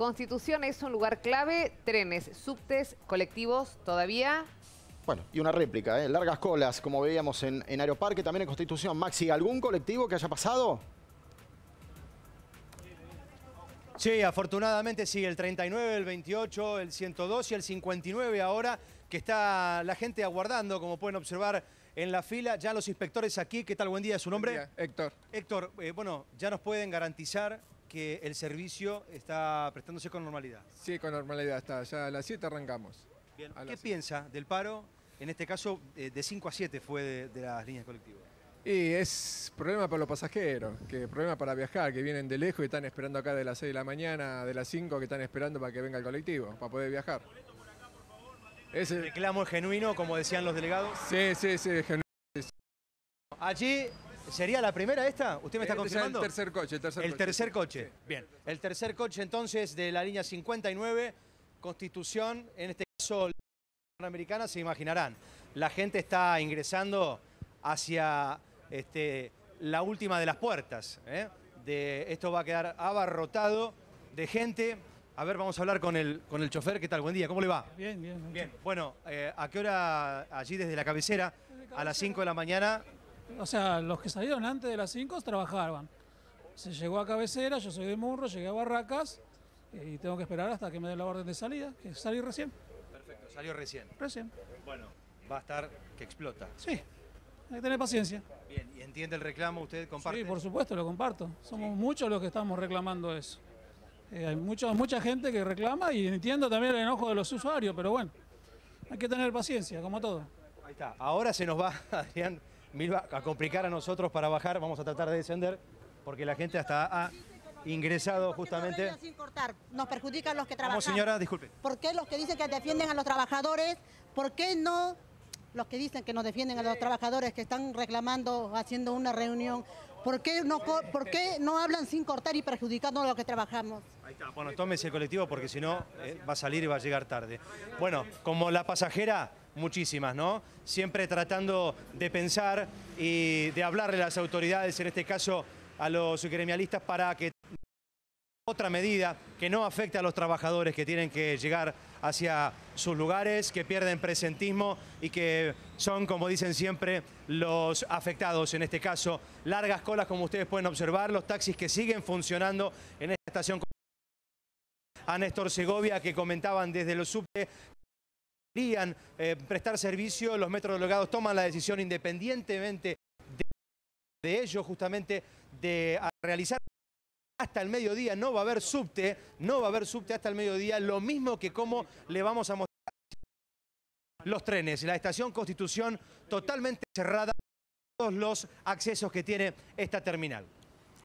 Constitución es un lugar clave, trenes, subtes, colectivos, todavía... Bueno, y una réplica, ¿eh? Largas colas, como veíamos en Aeroparque, también en Constitución. Maxi, ¿algún colectivo que haya pasado? Sí, afortunadamente sí, el 39, el 28, el 102 y el 59 ahora, que está la gente aguardando, como pueden observar en la fila. Ya los inspectores aquí, ¿qué tal? Buen día, ¿su nombre? Buen día, Héctor. Héctor, bueno, ya nos pueden garantizar que el servicio está prestándose con normalidad. Sí, con normalidad está, ya a las 7 arrancamos. Bien. ¿Qué piensa del paro? En este caso, de 5 a 7 fue de las líneas colectivas. Y es problema para los pasajeros, que problema para viajar, que vienen de lejos y están esperando acá de las 6 de la mañana, de las 5 que están esperando para que venga el colectivo, para poder viajar. Es el reclamo genuino, como decían los delegados. Sí, sí, sí, genuino. Allí, ¿sería la primera esta? ¿Usted me está confirmando? Es el tercer coche. El tercer coche. Bien, el tercer coche entonces de la línea 59, Constitución, en este caso... Americana, se imaginarán, la gente está ingresando hacia la última de las puertas, ¿eh? Esto va a quedar abarrotado de gente. A ver, vamos a hablar con el chofer. ¿Qué tal? Buen día, ¿cómo le va? Bien, bien. Bien. Bueno, ¿a qué hora allí desde la cabecera? A las 5 de la mañana. O sea, los que salieron antes de las 5 trabajaban. Se llegó a cabecera, yo soy de Murro, llegué a Barracas y tengo que esperar hasta que me den la orden de salida, que salí recién. Perfecto, salió recién. Recién. Bueno, va a estar que explota. Sí, hay que tener paciencia. Bien, ¿y entiende el reclamo? ¿Usted comparte? Sí, por supuesto, lo comparto. Somos muchos los que estamos reclamando eso. Hay mucha gente que reclama y entiendo también el enojo de los usuarios, pero bueno, hay que tener paciencia, como todo. Ahí está. Ahora se nos va, Adrián Milva, a complicar a nosotros para bajar. Vamos a tratar de descender porque la gente hasta... ingresado justamente. Sin cortar, nos perjudican los que trabajan. Vamos, señora, disculpe. ¿Por qué los que dicen que defienden a los trabajadores? ¿Por qué no los que dicen que nos defienden a los trabajadores que están reclamando, haciendo una reunión? ¿Por qué no hablan sin cortar y perjudicando a los que trabajamos? Ahí está. Bueno, tómese el colectivo porque si no va a salir y va a llegar tarde. Bueno, como la pasajera, muchísimas, ¿no? Siempre tratando de pensar y de hablarle a las autoridades, en este caso a los gremialistas, para que otra medida que no afecte a los trabajadores que tienen que llegar hacia sus lugares, que pierden presentismo y que son, como dicen siempre, los afectados. En este caso, largas colas, como ustedes pueden observar, los taxis que siguen funcionando en esta estación. A Néstor Segovia, que comentaban desde los subtes, querían prestar servicio, los metros delegados toman la decisión independientemente de ellos, justamente de realizar... Hasta el mediodía no va a haber subte, no va a haber subte hasta el mediodía, lo mismo que como le vamos a mostrar los trenes. La estación Constitución totalmente cerrada, todos los accesos que tiene esta terminal.